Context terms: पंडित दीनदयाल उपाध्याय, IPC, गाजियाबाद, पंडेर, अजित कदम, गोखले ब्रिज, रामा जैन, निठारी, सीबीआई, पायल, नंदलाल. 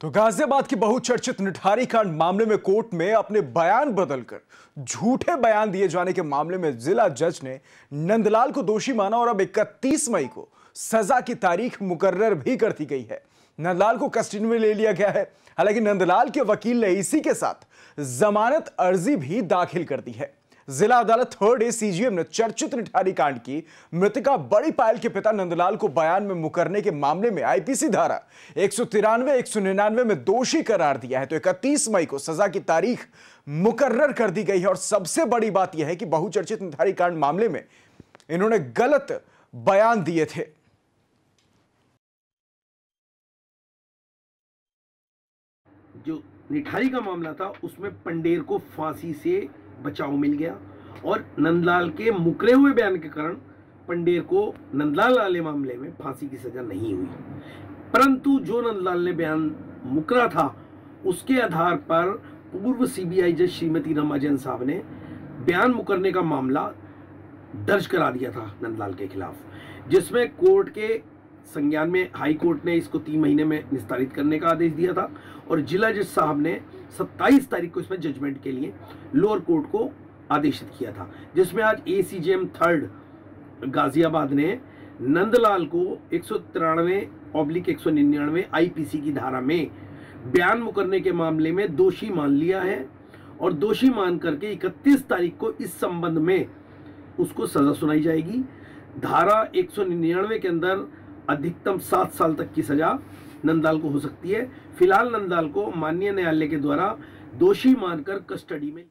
तो गाजियाबाद की बहुचर्चित निठारी कांड मामले में कोर्ट में अपने बयान बदलकर झूठे बयान दिए जाने के मामले में जिला जज ने नंदलाल को दोषी माना और अब 31 मई को सजा की तारीख मुकर्रर भी कर दी गई है। नंदलाल को कस्टडी में ले लिया गया है। हालांकि नंदलाल के वकील ने इसी के साथ जमानत अर्जी भी दाखिल कर दी है। जिला अदालत 3rd ACGM ने चर्चित निठारी कांड की मृतका बड़ी पायल के पिता नंदलाल को बयान में मुकरने के मामले में आईपीसी धारा 193-199 में दोषी करार दिया है। तो 31 मई को सजा की तारीख मुकर्रर कर दी गई है। और सबसे बड़ी बात यह है कि बहुचर्चित निठारी कांड मामले में इन्होंने गलत बयान दिए थे। जो निठारी का मामला था उसमें पंडेर को फांसी से बचाव मिल गया और नंदलाल के मुकरे हुए बयान के कारण पंडेर को नंदलाल वाले मामले में फांसी की सजा नहीं हुई, परंतु जो नंदलाल ने बयान मुकरा था उसके आधार पर पूर्व सीबीआई जज श्रीमती रामा जैन साहब ने बयान मुकरने का मामला दर्ज करा दिया था नंदलाल के खिलाफ, जिसमें कोर्ट के संज्ञान में हाई कोर्ट ने इसको 3 महीने में निस्तारित करने का आदेश दिया था और जिला जज साहब ने 27 तारीख को इसमें जजमेंट के लिए लोअर कोर्ट को आदेशित किया था, जिसमें आज ACGM 3rd गाजियाबाद ने नंदलाल को 193/199 IPC की धारा में बयान मुकरने के मामले में दोषी मान लिया है और दोषी मान करके 31 तारीख को इस संबंध में उसको सजा सुनाई जाएगी। धारा 199 के अंदर अधिकतम 7 साल तक की सजा नंदलाल को हो सकती है। फिलहाल नंदलाल को माननीय न्यायालय के द्वारा दोषी मानकर कस्टडी में